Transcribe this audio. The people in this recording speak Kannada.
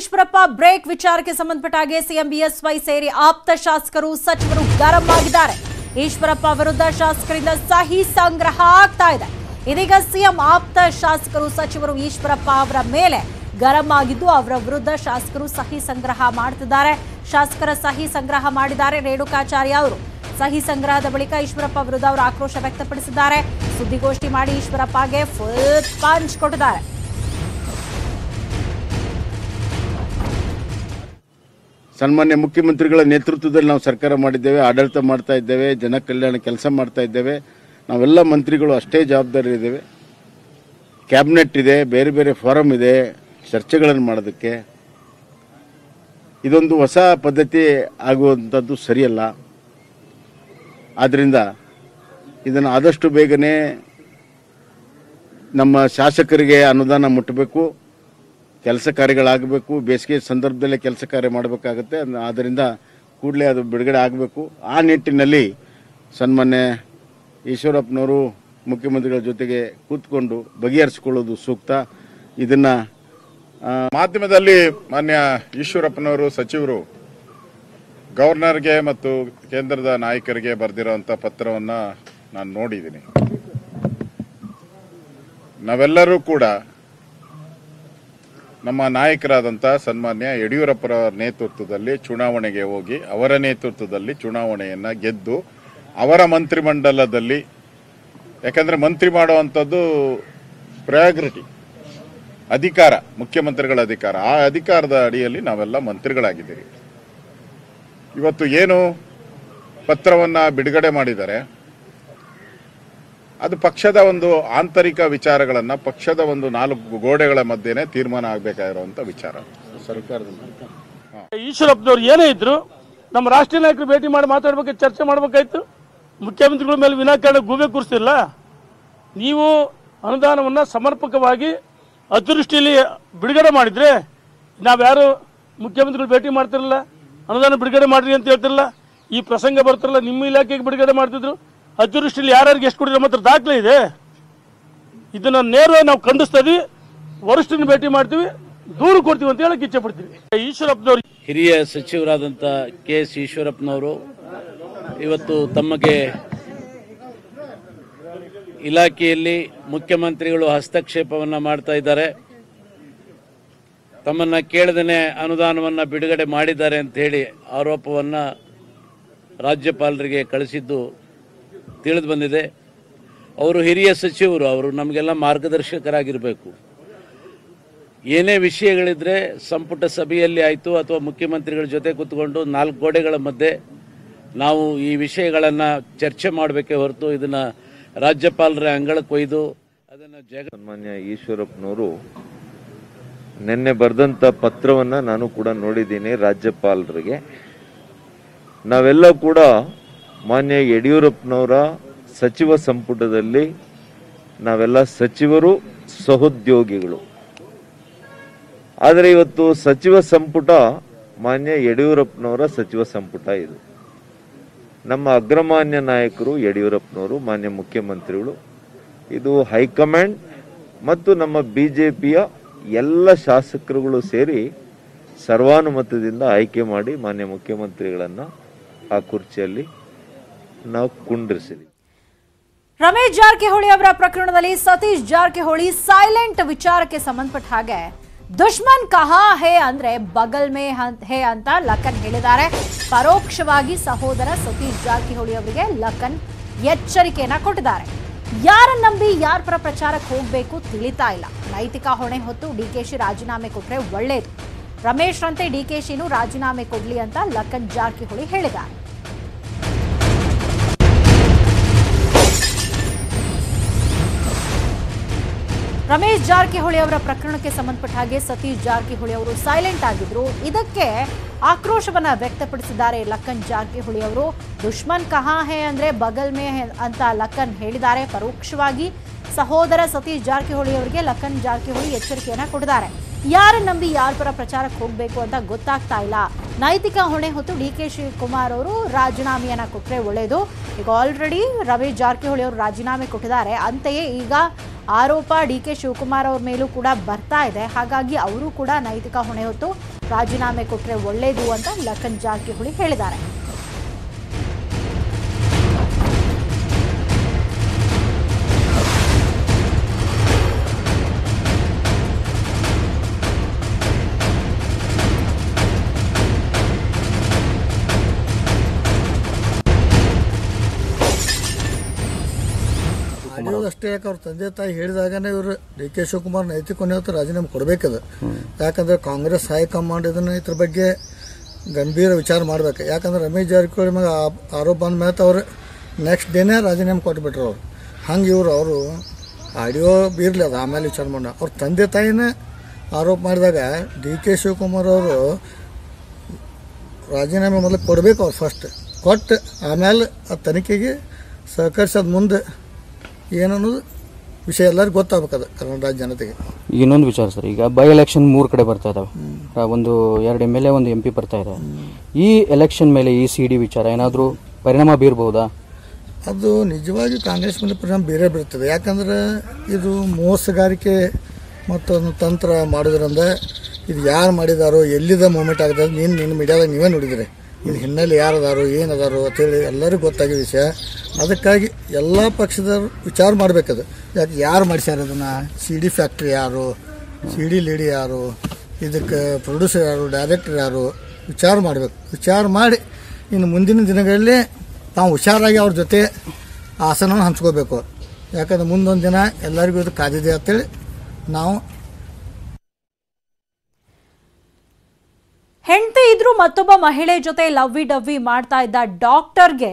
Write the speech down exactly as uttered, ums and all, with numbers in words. ಈಶ್ವರಪ್ಪ ಬ್ರೇಕ್ ವಿಚಾರಕ್ಕೆ ಸಂಬಂಧಪಟ್ಟಾಗೆ ಸಿಎಂ ಬಿಎಸ್ವೈ ಸೇರಿ ಆಪ್ತ ಶಾಸಕರು ಸಚಿವರು ಗರಂ ಆಗಿದ್ದಾರೆ. ಈಶ್ವರಪ್ಪ ವಿರುದ್ಧ ಶಾಸಕರಿಂದ ಸಹಿ ಸಂಗ್ರಹ ಆಗ್ತಾ ಇದೆ. ಇದೀಗ ಸಿಎಂ ಆಪ್ತ ಶಾಸಕರು ಸಚಿವರು ಈಶ್ವರಪ್ಪ ಅವರ ಮೇಲೆ ಗರಂ ಆಗಿದ್ದು ಅವರ ವಿರುದ್ಧ ಶಾಸಕರು ಸಹಿ ಸಂಗ್ರಹ ಮಾಡುತ್ತಿದ್ದಾರೆ. ಶಾಸಕರ ಸಹಿ ಸಂಗ್ರಹ ಮಾಡಿದ್ದಾರೆ ರೇಣುಕಾಚಾರ್ಯ ಅವರು. ಸಹಿ ಸಂಗ್ರಹದ ಬಳಿಕ ಈಶ್ವರಪ್ಪ ವಿರುದ್ಧ ಅವರು ಆಕ್ರೋಶ ವ್ಯಕ್ತಪಡಿಸಿದ್ದಾರೆ. ಸುದ್ದಿಗೋಷ್ಠಿ ಮಾಡಿ ಈಶ್ವರಪ್ಪಗೆ ಫುಲ್ ಪಂಚ್ ಕೊಟ್ಟಿದ್ದಾರೆ. सन्मान्य मुख्यमंत्री नेतृत्वದಲ್ಲಿ ನಾವು ಸರ್ಕಾರ ಮಾಡಿದ್ದೇವೆ, ಆಡಳಿತ ಮಾಡ್ತಾ ಇದ್ದೇವೆ, जन कल्याण ಕೆಲಸ ಮಾಡ್ತಾ ಇದ್ದೇವೆ. ನಾವೆಲ್ಲ ಮಂತ್ರಿಗಳು ಅಷ್ಟೇ ಜವಾಬ್ದಾರಿ ಇದ್ದೇವೆ. ಕ್ಯಾಬಿನೆಟ್ ಇದೆ, ಬೇರೆ ಬೇರೆ ಫಾರಂ ಇದೆ ಚರ್ಚೆಗಳನ್ನು ಮಾಡೋದಕ್ಕೆ. ಇದೊಂದು ಹೊಸ ಪದ್ಧತಿ ಆಗುವಂತದ್ದು ಸರಿಯಲ್ಲ. ಆದ್ದರಿಂದ ಇದನ್ನ ಆದಷ್ಟು ಬೇಗನೆ ನಮ್ಮ ಶಾಸಕರಿಗೆ ಅನುದಾನ ಮುಟ್ಟಬೇಕು, ಕೆಲಸ ಕಾರ್ಯಗಳಾಗಬೇಕು. ಬೇಸಿಗೆ ಸಂದರ್ಭದಲ್ಲಿ ಕೆಲಸ ಕಾರ್ಯ ಮಾಡಬೇಕಾಗುತ್ತೆ, ಅದರಿಂದ ಕೂಡಲೇ ಅದು ಬಿಡುಗಡೆ ಆಗಬೇಕು. ಆ ನಿಟ್ಟಿನಲ್ಲಿ ಸನ್ಮಾನ್ಯ ಈಶ್ವರಪ್ಪನವರು ಮುಖ್ಯಮಂತ್ರಿಗಳ ಜೊತೆಗೆ ಕೂತ್ಕೊಂಡು ಬಗೆಹರಿಸಿಕೊಳ್ಳೋದು ಸೂಕ್ತ. ಇದನ್ನು ಮಾಧ್ಯಮದಲ್ಲಿ ಮಾನ್ಯ ಈಶ್ವರಪ್ಪನವರು ಸಚಿವರು ಗವರ್ನರ್ಗೆ ಮತ್ತು ಕೇಂದ್ರದ ನಾಯಕರಿಗೆ ಬರೆದಿರುವಂಥ ಪತ್ರವನ್ನು ನಾನು ನೋಡಿದ್ದೀನಿ. ನಾವೆಲ್ಲರೂ ಕೂಡ ನಮ್ಮ ನಾಯಕರಾದಂಥ ಸನ್ಮಾನ್ಯ ಯಡಿಯೂರಪ್ಪರವರ ನೇತೃತ್ವದಲ್ಲಿ ಚುನಾವಣೆಗೆ ಹೋಗಿ ಅವರ ನೇತೃತ್ವದಲ್ಲಿ ಚುನಾವಣೆಯನ್ನು ಗೆದ್ದು ಅವರ ಮಂತ್ರಿಮಂಡಲದಲ್ಲಿ, ಯಾಕಂದರೆ ಮಂತ್ರಿ ಮಾಡುವಂಥದ್ದು ಪ್ರಯಾರಿಟಿ ಅಧಿಕಾರ, ಮುಖ್ಯಮಂತ್ರಿಗಳ ಅಧಿಕಾರ. ಆ ಅಧಿಕಾರದ ಅಡಿಯಲ್ಲಿ ನಾವೆಲ್ಲ ಮಂತ್ರಿಗಳಾಗಿದ್ದೀವಿ. ಇವತ್ತು ಏನು ಪತ್ರವನ್ನು ಬಿಡುಗಡೆ ಮಾಡಿದ್ದಾರೆ ಅದು ಪಕ್ಷದ ಒಂದು ಆಂತರಿಕ ವಿಚಾರಗಳನ್ನು, ಪಕ್ಷದ ಒಂದು ನಾಲ್ಕು ಗೋಡೆಗಳ ಮಧ್ಯೆನೇ ತೀರ್ಮಾನ ಆಗಬೇಕಾಗಿರುವಂಥ ವಿಚಾರ. ಸರ್ಕಾರದ ಈಶ್ವರಪ್ಪನವ್ರು ಏನೇ ಇದ್ರು ನಮ್ಮ ರಾಷ್ಟ್ರೀಯ ನಾಯಕರು ಭೇಟಿ ಮಾಡಿ ಮಾತಾಡ್ಬೇಕು, ಚರ್ಚೆ ಮಾಡಬೇಕಾಯ್ತು. ಮುಖ್ಯಮಂತ್ರಿಗಳ ಮೇಲೆ ವಿನಾಕಾರಣ ಗೂಬೆ ಕೂರಿಸಿಲ್ಲ. ನೀವು ಅನುದಾನವನ್ನು ಸಮರ್ಪಕವಾಗಿ ಅತಿವೃಷ್ಟಿಯಲ್ಲಿ ಬಿಡುಗಡೆ ಮಾಡಿದರೆ ನಾವ್ಯಾರು ಮುಖ್ಯಮಂತ್ರಿಗಳು ಭೇಟಿ ಮಾಡ್ತಿರಲ್ಲ, ಅನುದಾನ ಬಿಡುಗಡೆ ಮಾಡಿರಿ ಅಂತ ಹೇಳ್ತಿರಲ್ಲ. ಈ ಪ್ರಸಂಗ ಬರ್ತಿರಲ್ಲ, ನಿಮ್ಮ ಇಲಾಖೆಗೆ ಬಿಡುಗಡೆ ಮಾಡ್ತಿದ್ರು. ಅತಿವೃಷ್ಟಿಯಲ್ಲಿ ಯಾರ್ಯಾರಿಗೆ ಎಷ್ಟು ಕೊಡಿದ್ರು ಮಾತ್ರ ದಾಖಲೆ ಇದೆ. ಇದನ್ನು ನೇರವಾಗಿ ನಾವು ಖಂಡಿಸ್ತೀವಿ, ವರಿಷ್ಠರನ್ನು ಭೇಟಿ ಮಾಡ್ತೀವಿ, ದೂರು ಕೊಡ್ತೀವಿ ಅಂತ ಹೇಳಕ್ಕೆ ಇಚ್ಛೆ ಪಡ್ತೀವಿ. ಈಶ್ವರಪ್ಪನವರು ಹಿರಿಯ ಸಚಿವರಾದಂಥ ಕೆ ಎಸ್ ಈಶ್ವರಪ್ಪನವರು ಇವತ್ತು ತಮಗೆ ಇಲಾಖೆಯಲ್ಲಿ ಮುಖ್ಯಮಂತ್ರಿಗಳು ಹಸ್ತಕ್ಷೇಪವನ್ನು ಮಾಡ್ತಾ ಇದ್ದಾರೆ, ತಮ್ಮನ್ನು ಕೇಳದೇ ಅನುದಾನವನ್ನು ಬಿಡುಗಡೆ ಮಾಡಿದ್ದಾರೆ ಅಂತ ಹೇಳಿ ಆರೋಪವನ್ನು ರಾಜ್ಯಪಾಲರಿಗೆ ಕಳಿಸಿದ್ದು ತಿಳಿದು ಬಂದಿದೆ. ಅವರು ಹಿರಿಯ ಸಚಿವರು, ಅವರು ನಮಗೆಲ್ಲ ಮಾರ್ಗದರ್ಶಕರಾಗಿರಬೇಕು. ಏನೇ ವಿಷಯಗಳಿದ್ರೆ ಸಂಪುಟ ಸಭೆಯಲ್ಲಿ ಆಯಿತು ಅಥವಾ ಮುಖ್ಯಮಂತ್ರಿಗಳ ಜೊತೆ ಕೂತ್ಕೊಂಡು ನಾಲ್ಕು ಗೋಡೆಗಳ ಮಧ್ಯೆ ನಾವು ಈ ವಿಷಯಗಳನ್ನು ಚರ್ಚೆ ಮಾಡಬೇಕೇ ಹೊರತು ಇದನ್ನು ರಾಜ್ಯಪಾಲರ ಅಂಗಳಕ್ಕೆ ಒಯ್ದು ಅದನ್ನು ಜಗ ಸನ್ಮಾನ್ಯ ಈಶ್ವರಪ್ಪನವರು ನಿನ್ನೆ ಬರೆದಂಥ ಪತ್ರವನ್ನು ನಾನು ಕೂಡ ನೋಡಿದ್ದೀನಿ. ರಾಜ್ಯಪಾಲರಿಗೆ ನಾವೆಲ್ಲ ಕೂಡ ಮಾನ್ಯ ಯಡಿಯೂರಪ್ಪನವರ ಸಚಿವ ಸಂಪುಟದಲ್ಲಿ ನಾವೆಲ್ಲ ಸಚಿವರು ಸಹೋದ್ಯೋಗಿಗಳು. ಆದರೆ ಇವತ್ತು ಸಚಿವ ಸಂಪುಟ ಮಾನ್ಯ ಯಡಿಯೂರಪ್ಪನವರ ಸಚಿವ ಸಂಪುಟ. ಇದು ನಮ್ಮ ಅಗ್ರಮಾನ್ಯ ನಾಯಕರು ಯಡಿಯೂರಪ್ಪನವರು, ಮಾನ್ಯ ಮುಖ್ಯಮಂತ್ರಿಗಳು. ಇದು ಹೈಕಮಾಂಡ್ ಮತ್ತು ನಮ್ಮ ಬಿ ಜೆ ಪಿಯ ಎಲ್ಲ ಶಾಸಕರುಗಳು ಸೇರಿ ಸರ್ವಾನುಮತದಿಂದ ಆಯ್ಕೆ ಮಾಡಿ ಮಾನ್ಯ ಮುಖ್ಯಮಂತ್ರಿಗಳನ್ನು ಆ ಕುರ್ಚಿಯಲ್ಲಿ ರಮೇಶ್ ಜಾರಕಿಹೊಳಿ ಅವರ ಪ್ರಕರಣದಲ್ಲಿ ಸತೀಶ್ ಜಾರಕಿಹೊಳಿ ಸೈಲೆಂಟ್ ವಿಚಾರಕ್ಕೆ ಸಂಬಂಧಪಟ್ಟ ಹಾಗೆ ದುಶ್ಮನ್ ಕಹಾ ಹೇ ಅಂದ್ರೆ ಬಗಲ್ ಮೇ ಹೇ ಅಂತ ಲಖನ್ ಹೇಳಿದ್ದಾರೆ. ಪರೋಕ್ಷವಾಗಿ ಸಹೋದರ ಸತೀಶ್ ಜಾರಕಿಹೊಳಿ ಅವರಿಗೆ ಲಖನ್ ಎಚ್ಚರಿಕೆಯನ್ನ ಕೊಟ್ಟಿದ್ದಾರೆ. ಯಾರನ್ನ ನಂಬಿ ಯಾರ ಪರ ಪ್ರಚಾರಕ್ಕೆ ಹೋಗಬೇಕು ತಿಳಿತಾ ಇಲ್ಲ. ನೈತಿಕ ಹೊಣೆ ಹೊತ್ತು ಡಿಕೆಶಿ ರಾಜೀನಾಮೆ ಕೊಟ್ಟರೆ ಒಳ್ಳೆಯದು, ರಮೇಶ್ರಂತೆ ಡಿಕೆಶಿನೂ ರಾಜೀನಾಮೆ ಕೊಡ್ಲಿ ಅಂತ ಲಖನ್ ಜಾರಕಿಹೊಳಿ ಹೇಳಿದ್ದಾರೆ. ರಮೇಶ್ ಜಾರಕಿಹೊಳಿ ಅವರ ಪ್ರಕರಣಕ್ಕೆ ಸಂಬಂಧಪಟ್ಟ ಹಾಗೆ ಸತೀಶ್ ಜಾರಕಿಹೊಳಿ ಅವರು ಸೈಲೆಂಟ್ ಆಗಿದ್ರು. ಇದಕ್ಕೆ ಆಕ್ರೋಶವನ್ನ ವ್ಯಕ್ತಪಡಿಸಿದ್ದಾರೆ ಲಖನ್ ಜಾರಕಿಹೊಳಿ ಅವರು. ದುಶ್ಮನ್ ಕಹಾ ಹೇ ಅಂದ್ರೆ ಬಗಲ್ ಮೇ ಅಂತ ಲಖನ್ ಹೇಳಿದ್ದಾರೆ. ಪರೋಕ್ಷವಾಗಿ ಸಹೋದರ ಸತೀಶ್ ಜಾರಕಿಹೊಳಿ ಅವರಿಗೆ ಲಖನ್ ಜಾರಕಿಹೊಳಿ ಎಚ್ಚರಿಕೆಯನ್ನ ಕೊಟ್ಟಿದ್ದಾರೆ. ಯಾರ ನಂಬಿ ಯಾರ ಪರ ಪ್ರಚಾರಕ್ಕೆ ಹೋಗಬೇಕು ಅಂತ ಗೊತ್ತಾಗ್ತಾ ಇಲ್ಲ, ನೈತಿಕ ಹೊಣೆ ಹೊತ್ತು ಡಿಕೆ ಶಿವಕುಮಾರ್ ಅವರು ರಾಜೀನಾಮೆಯನ್ನು ಕೊಟ್ಟರೆ ಒಳ್ಳೆಯದು. ಈಗ ಆಲ್ರೆಡಿ ರಮೇಶ್ ಜಾರಕಿಹೊಳಿ ಅವರು ರಾಜೀನಾಮೆ ಕೊಟ್ಟಿದ್ದಾರೆ, ಅಂತೆಯೇ ಈಗ ಆರೋಪ ಡಿಕೆ ಶಿವಕುಮಾರ್ ಅವರ ಮೇಲೂ ಕೂಡ ಬರ್ತಾ ಇದೆ. ಹಾಗಾಗಿ ಅವರು ಕೂಡ ನೈತಿಕ ಹೊಣೆ ಹೊತ್ತು ರಾಜೀನಾಮೆ ಕೊಟ್ಟರೆ ಒಳ್ಳೆಯದು ಅಂತ ಲಖನ್ ಜಾರಕಿಹೊಳಿ ಹೇಳಿದ್ದಾರೆ. ಅಷ್ಟೇ ಯಾಕೆ ಅವ್ರ ತಂದೆ ತಾಯಿ ಹೇಳಿದಾಗನೇ ಇವರು ಡಿ ಕೆ ಶಿವಕುಮಾರ್ ನೈತಿಕ ಹೊಣೆ ಹೊತ್ತು ರಾಜೀನಾಮೆ ಕೊಡಬೇಕದು. ಯಾಕಂದರೆ ಕಾಂಗ್ರೆಸ್ ಹೈಕಮಾಂಡ್ ಇದನ್ನು ಇದ್ರ ಬಗ್ಗೆ ಗಂಭೀರ ವಿಚಾರ ಮಾಡಬೇಕು. ಯಾಕಂದರೆ ರಮೇಶ್ ಜಾರಕಿಹೊಳಿ ಮ್ಯಾಗ ಆರೋಪ ಬಂದ ಮೇಲೆ ಅವರು ನೆಕ್ಸ್ಟ್ ಡೇನೇ ರಾಜೀನಾಮೆ ಕೊಟ್ಬಿಟ್ರು. ಅವರು ಹಂಗೆ ಇವರು ಅವರು ಆಡಿಯೋ ಇರಲಿ, ಅದು ಆಮೇಲೆ ವಿಚಾರ ಮಾಡೋಣ. ಅವ್ರ ತಂದೆ ತಾಯಿನೇ ಆರೋಪ ಮಾಡಿದಾಗ ಡಿ ಕೆ ಶಿವಕುಮಾರ್ ಅವರು ರಾಜೀನಾಮೆ ಮೊದಲು ಕೊಡಬೇಕು. ಅವ್ರು ಫಸ್ಟ್ ಕೊಟ್ಟು ಆಮೇಲೆ ಆ ತನಿಖೆಗೆ ಸಹಕರಿಸೋದು ಮುಂದೆ ಏನನ್ನೋದು ವಿಷಯ ಎಲ್ಲರಿಗೂ ಗೊತ್ತಾಗಬೇಕದು ಕರ್ನಾಟಕ ರಾಜ್ಯ ಜನತೆಗೆ. ಇನ್ನೊಂದು ವಿಚಾರ ಸರ್, ಈಗ ಬೈ ಎಲೆಕ್ಷನ್ ಮೂರು ಕಡೆ ಬರ್ತಾ ಇದ್ದಾವೆ, ಒಂದು ಎರಡು ಎಮ್ ಎಲ್ ಎ ಒಂದು ಎಂ ಪಿ ಬರ್ತಾ ಇದ್ದಾವೆ. ಈ ಎಲೆಕ್ಷನ್ ಮೇಲೆ ಈ ಸಿ ಡಿ ವಿಚಾರ ಏನಾದರೂ ಪರಿಣಾಮ ಬೀರಬಹುದಾ? ಅದು ನಿಜವಾಗಿ ಕಾಂಗ್ರೆಸ್ ಮೇಲೆ ಪರಿಣಾಮ ಬೀರೇ ಬೀರ್ತದೆ. ಯಾಕಂದ್ರೆ ಇದು ಮೋಸಗಾರಿಕೆ ಮತ್ತೊಂದು ತಂತ್ರ ಮಾಡೋದ್ರಿಂದ ಇದು ಯಾರು ಮಾಡಿದಾರೋ ಎಲ್ಲಿದ ಮೂಮೆಂಟ್ ಆಗಿದೆ, ನೀನು ನಿನ್ನ ಮೀಡಿಯಾದಾಗ ನೀವೇ ನೋಡಿದರೆ ಇದು ಹಿನ್ನೆಲೆ ಯಾರದಾರು ಏನದಾರು ಅಂತೇಳಿ ಎಲ್ಲರಿಗೂ ಗೊತ್ತಾಗಿದ್ದ ವಿಷಯ. ಅದಕ್ಕಾಗಿ ಎಲ್ಲ ಪಕ್ಷದವರು ವಿಚಾರ ಮಾಡಬೇಕದು. ಯಾಕೆ ಯಾರು ಮಾಡಿಸ್ಯಾರ ಅದನ್ನು, ಸಿ ಡಿ ಫ್ಯಾಕ್ಟ್ರಿ ಯಾರು, ಸಿ ಡಿ ಲೀಡಿ ಯಾರು, ಇದಕ್ಕೆ ಪ್ರೊಡ್ಯೂಸರ್ ಯಾರು, ಡೈರೆಕ್ಟರ್ ಯಾರು, ವಿಚಾರ ಮಾಡಬೇಕು. ವಿಚಾರ ಮಾಡಿ ಇನ್ನು ಮುಂದಿನ ದಿನಗಳಲ್ಲಿ ತಾವು ಹುಷಾರಾಗಿ ಅವ್ರ ಜೊತೆ ಆಸನವನ್ನು ಹಂಚ್ಕೋಬೇಕು. ಯಾಕಂದ್ರೆ ಮುಂದೊಂದು ದಿನ ಎಲ್ಲರಿಗೂ ಇದು ಕಾದಿದೆ ಅಂತೇಳಿ ನಾವು. ಹೆಂಡತಿ ಇದ್ರೂ ಮತ್ತೊಬ್ಬ ಮಹಿಳೆ ಜೊತೆ ಲವ್ವಿ ಡವ್ವಿ ಮಾಡ್ತಾ ಇದ್ದ ಡಾಕ್ಟರ್ಗೆ